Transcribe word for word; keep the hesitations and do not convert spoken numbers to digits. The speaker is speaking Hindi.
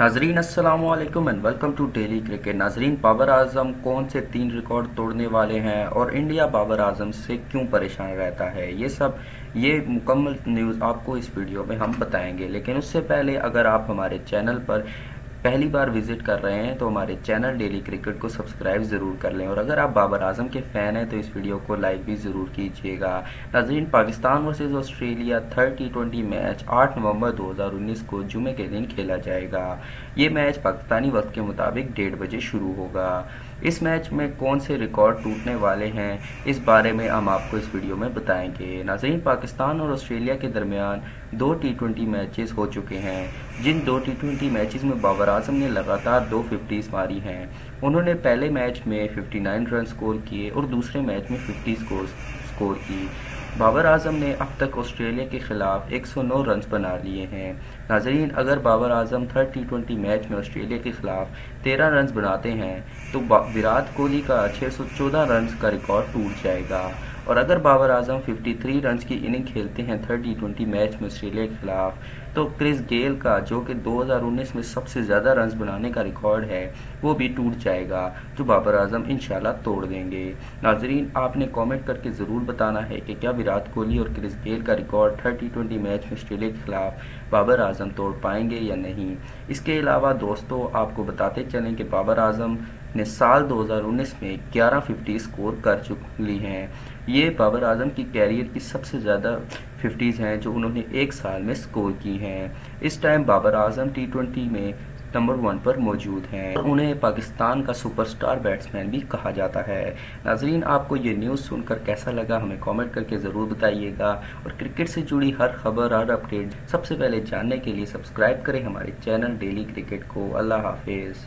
नाजरीन अस्सलाम वालेकुम and welcome to daily cricket. नाजरीन, बाबर आजम कौन से तीन रिकॉर्ड तोड़ने वाले हैं और इंडिया बाबर आजम से क्यों परेशान रहता है, ये सब ये मुकम्मल न्यूज़ आपको इस वीडियो में हम बताएंगे। लेकिन उससे पहले अगर आप हमारे चैनल पर पहली बार विजिट कर रहे हैं तो हमारे चैनल डेली क्रिकेट को सब्सक्राइब ज़रूर कर लें, और अगर आप बाबर आजम के फ़ैन हैं तो इस वीडियो को लाइक भी ज़रूर कीजिएगा। नाज़रीन, Pakistan versus Australia third T twenty match आठ नवंबर दो हज़ार उन्नीस को जुमे के दिन खेला जाएगा। ये मैच पाकिस्तानी वक्त के मुताबिक डेढ़ बजे शुरू होगा। इस मैच में कौन से रिकॉर्ड टूटने वाले हैं इस बारे में हम आपको इस वीडियो में बताएंगे। नाज़रीन, पाकिस्तान और ऑस्ट्रेलिया के दरमियान दो टी ट्वेंटी मैचेस हो चुके हैं, जिन दो टी ट्वेंटी मैचेस में बाबर आजम ने लगातार दो फिफ्टीज़ मारी हैं। उन्होंने पहले मैच में उनसठ रन स्कोर किए और दूसरे मैच में पचास स्कोर स्कोर की। बाबर आजम ने अब तक ऑस्ट्रेलिया के खिलाफ एक सौ नौ रन बना लिए हैं। नाजरीन, अगर Babar Azam third T twenty match में ऑस्ट्रेलिया के खिलाफ तेरह रन बनाते हैं तो विराट कोहली का छह सौ चौदह रन का रिकॉर्ड टूट जाएगा, और अगर बाबर आजम तिरेपन रन की इनिंग खेलते हैं थर्ड टी ट्वेंटी मैच में ऑस्ट्रेलिया के खिलाफ तो क्रिस गेल का, जो कि दो हज़ार उन्नीस में सबसे ज़्यादा रन बनाने का रिकॉर्ड है, वो भी टूट जाएगा, जो बाबर आजम इंशाल्लाह तोड़ देंगे। नाजरीन, आपने कमेंट करके ज़रूर बताना है कि क्या विराट कोहली और क्रिस गेल का record third T twenty match में ऑस्ट्रेलिया के खिलाफ बाबर आजम तोड़ पाएंगे या नहीं। इसके अलावा दोस्तों, आपको बताते चलें कि बाबर आजम ने साल दो हज़ार उन्नीस में ग्यारह फिफ्टी स्कोर कर चुकी हैं। ये बाबर आजम की कैरियर की सबसे ज़्यादा फिफ्टीज़ हैं जो उन्होंने एक साल में स्कोर की हैं। इस time Babar Azam T twenty में नंबर वन पर मौजूद हैं और उन्हें पाकिस्तान का सुपरस्टार बैट्समैन भी कहा जाता है। नाजरीन, आपको ये न्यूज़ सुनकर कैसा लगा हमें कमेंट करके ज़रूर बताइएगा, और क्रिकेट से जुड़ी हर खबर हर अपडेट सबसे पहले जानने के लिए सब्सक्राइब करें हमारे चैनल डेली क्रिकेट को। अल्लाह हाफिज़।